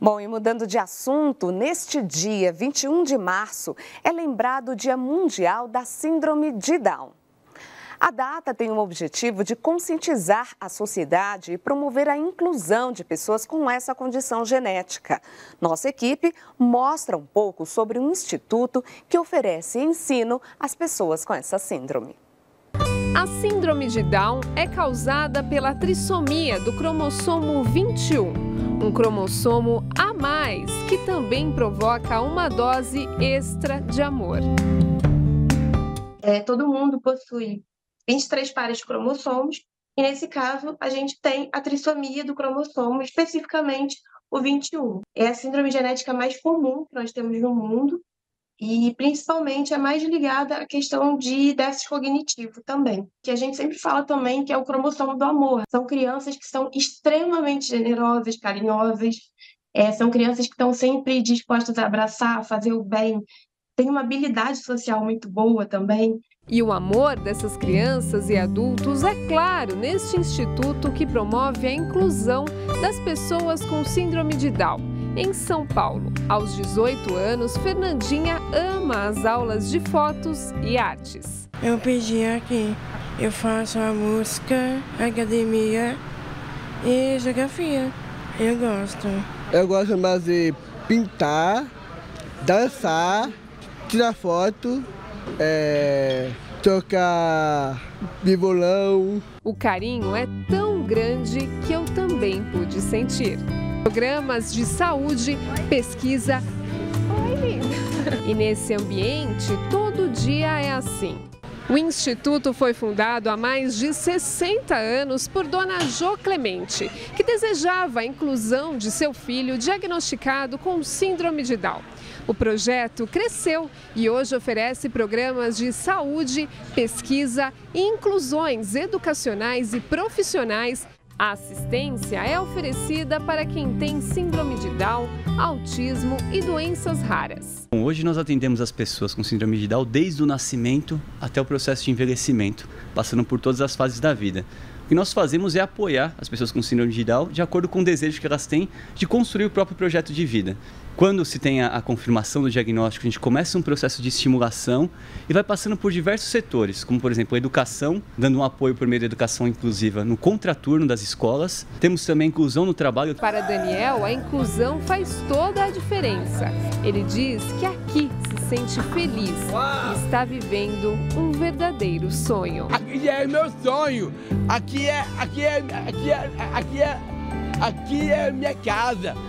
Bom, e mudando de assunto, neste dia 21 de março é lembrado o Dia Mundial da Síndrome de Down. A data tem o objetivo de conscientizar a sociedade e promover a inclusão de pessoas com essa condição genética. Nossa equipe mostra um pouco sobre um instituto que oferece ensino às pessoas com essa síndrome. A síndrome de Down é causada pela trissomia do cromossomo 21. Um cromossomo a mais, que também provoca uma dose extra de amor. Todo mundo possui 23 pares de cromossomos, e nesse caso a gente tem a trissomia do cromossomo, especificamente o 21. É a síndrome genética mais comum que nós temos no mundo, e principalmente é mais ligada à questão de déficit cognitivo também, que a gente sempre fala também que é o cromossomo do amor. São crianças que são extremamente generosas, carinhosas, são crianças que estão sempre dispostas a abraçar, a fazer o bem, tem uma habilidade social muito boa também. E o amor dessas crianças e adultos é claro neste instituto que promove a inclusão das pessoas com síndrome de Down. Em São Paulo, aos 18 anos, Fernandinha ama as aulas de fotos e artes. Eu pedi aqui, eu faço a música, academia e geografia. Eu gosto. Eu gosto mais de pintar, dançar, tirar foto, tocar violão. O carinho é tão grande que eu também pude sentir. Programas de saúde, pesquisa. E nesse ambiente, todo dia é assim. O Instituto foi fundado há mais de 60 anos por dona Jô Clemente, que desejava a inclusão de seu filho diagnosticado com síndrome de Down. O projeto cresceu e hoje oferece programas de saúde, pesquisa e inclusões educacionais e profissionais. A assistência é oferecida para quem tem síndrome de Down, autismo e doenças raras. Bom, hoje nós atendemos as pessoas com síndrome de Down desde o nascimento até o processo de envelhecimento, passando por todas as fases da vida. O que nós fazemos é apoiar as pessoas com síndrome de Down de acordo com o desejo que elas têm de construir o próprio projeto de vida. Quando se tem a confirmação do diagnóstico, a gente começa um processo de estimulação e vai passando por diversos setores, como por exemplo a educação, dando um apoio por meio da educação inclusiva no contraturno das escolas. Temos também a inclusão no trabalho. Para Daniel, a inclusão faz toda a diferença. Ele diz que aqui se sente feliz e está vivendo um verdadeiro sonho. Aqui é meu sonho, aqui é minha casa.